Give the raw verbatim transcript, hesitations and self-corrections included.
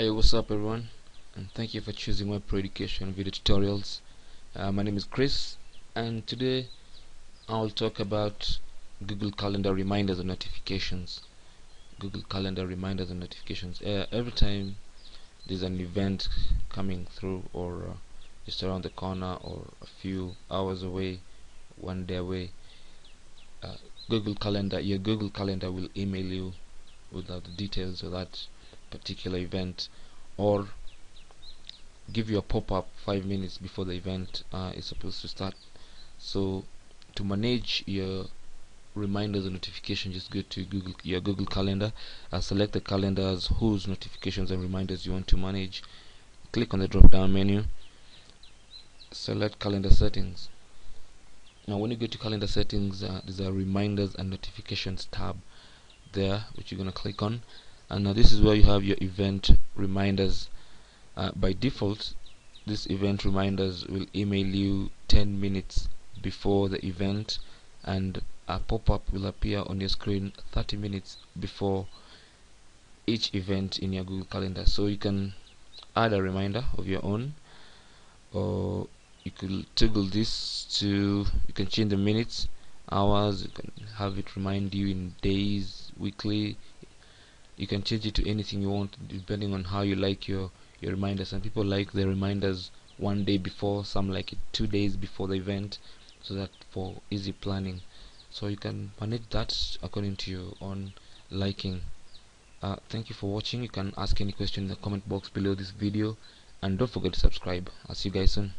Hey, what's up everyone, and thank you for choosing Web Pro Education video tutorials. Uh, my name is Chris, and today I'll talk about Google Calendar reminders and notifications. Google Calendar reminders and notifications. Uh, every time there's an event coming through, or uh, just around the corner, or a few hours away, one day away, uh, Google Calendar, your Google Calendar will email you without the details of that particular event, or give you a pop-up five minutes before the event uh, is supposed to start. So to manage your reminders and notifications, just go to Google, your Google Calendar, uh, select the calendars whose notifications and reminders you want to manage, click on the drop-down menu, select calendar settings. Now when you go to calendar settings, uh, there's a reminders and notifications tab there, which you're gonna click on. And now this is where you have your event reminders. Uh, by default, this event reminders will email you ten minutes before the event, and a pop-up will appear on your screen thirty minutes before each event in your Google Calendar. So you can add a reminder of your own, or you could toggle this to, you can change the minutes, hours, you can have it remind you in days, weekly. You can change it to anything you want, depending on how you like your your reminders. And people like their reminders one day before, some like it two days before the event, so that for easy planning. So you can manage that according to your own liking. Uh, thank you for watching. You can ask any question in the comment box below this video, and don't forget to subscribe. I'll see you guys soon.